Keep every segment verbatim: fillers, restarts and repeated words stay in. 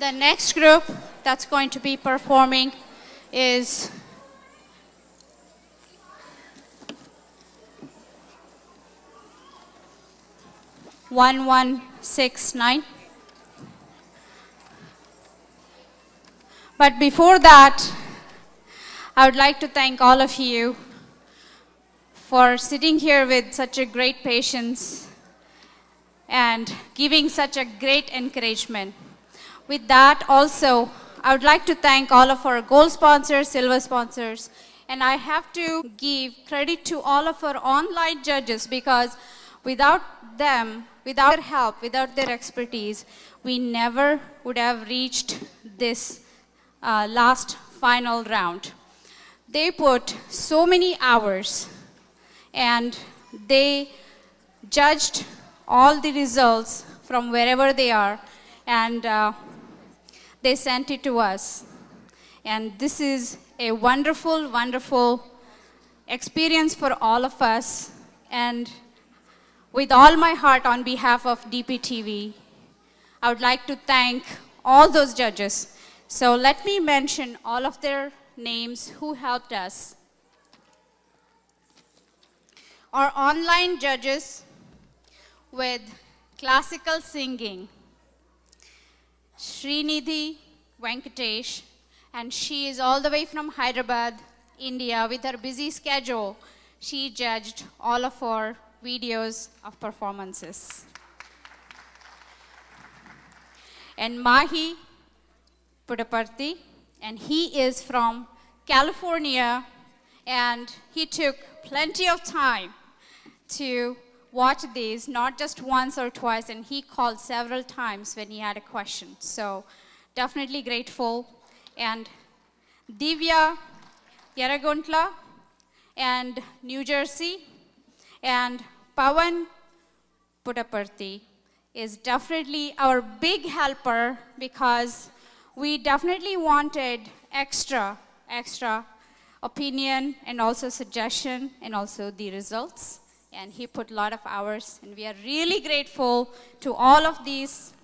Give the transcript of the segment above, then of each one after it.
The next group that's going to be performing is one one six nine. But before that, I would like to thank all of you for sitting here with such a great patience and giving such a great encouragement. With that also, I would like to thank all of our gold sponsors, silver sponsors, and I have to give credit to all of our online judges, because without them, without their help, without their expertise, we never would have reached this uh, last final round. They put so many hours and they judged all the results from wherever they are, and uh, they sent it to us. And this is a wonderful, wonderful experience for all of us. And with all my heart, on behalf of D P T V, I would like to thank all those judges. So let me mention all of their names who helped us. Our online judges with classical singing, Srinidhi Venkatesh, and she is all the way from Hyderabad, India. With her busy schedule, she judged all of our videos of performances. And Mahi Pudaparthi, and he is from California, and he took plenty of time to watch these, not just once or twice, and he called several times when he had a question. So definitely grateful. And Divya Yaraguntla, and New Jersey, and Pawan Puttaparthi is definitely our big helper, because we definitely wanted extra, extra opinion and also suggestion and also the results. And he put a lot of hours, and we are really grateful to all of these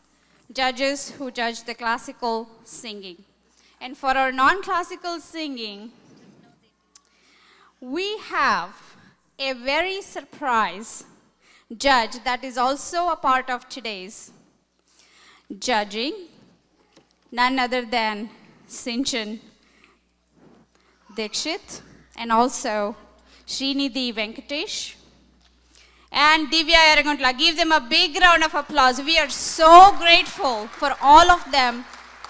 judges who judged the classical singing. And for our non-classical singing, we have a very surprise judge that is also a part of today's judging, none other than Sinchan Dixit, and also Srinidhi Venkatesh, and Divya Yaraguntla. Give them a big round of applause. We are so grateful for all of them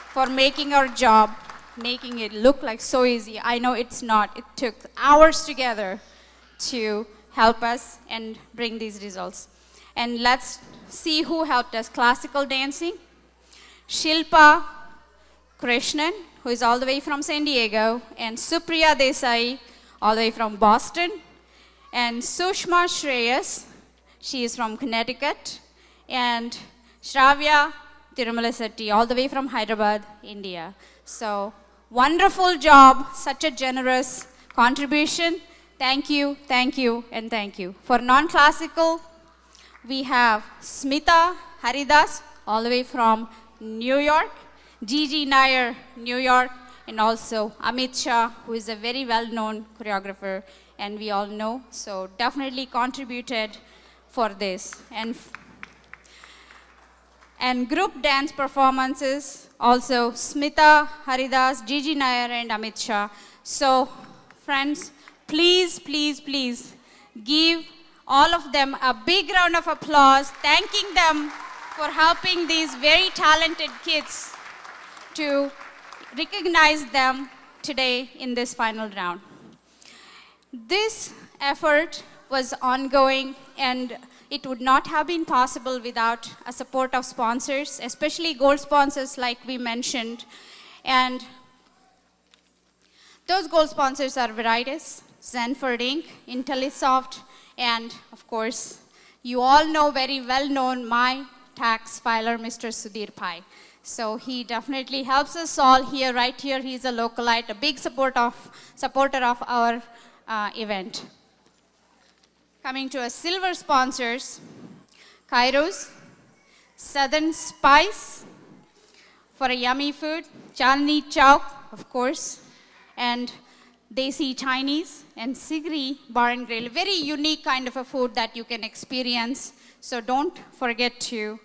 for making our job, making it look like so easy. I know it's not. It took hours together to help us and bring these results. And let's see who helped us. Classical dancing, Shilpa Krishnan, who is all the way from San Diego, and Supriya Desai, all the way from Boston, and Sushma Shreyas, she is from Connecticut, and Shravya Tirumalasati, all the way from Hyderabad, India. So wonderful job, such a generous contribution. Thank you, thank you, and thank you. For non-classical, we have Smita Haridas, all the way from New York, Gigi Nair, New York, and also Amit Shah, who is a very well-known choreographer, and we all know, so definitely contributed for this. And, and group dance performances, also Smita Haridas, Gigi Nair, and Amit Shah. So, friends, please, please, please give all of them a big round of applause, thanking them for helping these very talented kids to recognize them today in this final round. This effort was ongoing, and it would not have been possible without a support of sponsors, especially gold sponsors like we mentioned. And those gold sponsors are Veritas, Zenford Incorporated, IntelliSoft, and of course, you all know very well known my tax filer, Mister Sudhir Pai. So he definitely helps us all here, right here. He's a localite, a big support of, supporter of our uh, event. Coming to our silver sponsors, Kairos, Southern Spice, for a yummy food, Chandni Chowk, of course, and Desi Chinese, and Sigri Bar and Grill. Very unique kind of a food that you can experience. So don't forget to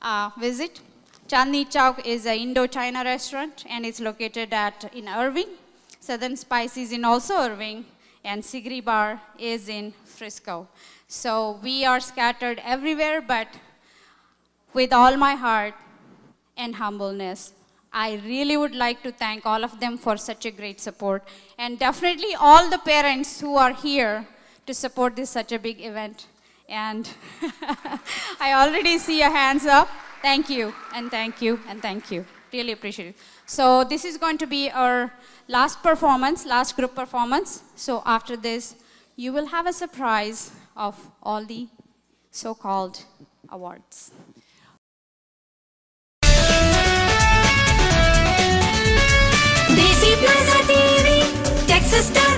uh, visit. Chandni Chowk is an Indo-China restaurant, and it's located at in Irving. Southern Spice is in also Irving, and Sigri Bar is in Frisco. So we are scattered everywhere, but with all my heart and humbleness, I really would like to thank all of them for such a great support, and definitely all the parents who are here to support this such a big event. And I already see your hands up. Thank you, and thank you, and thank you. Really appreciate it. So this is going to be our last performance, last group performance. So after this, you will have a surprise of all the so-called awards. Desi Plaza T V, Texas Star.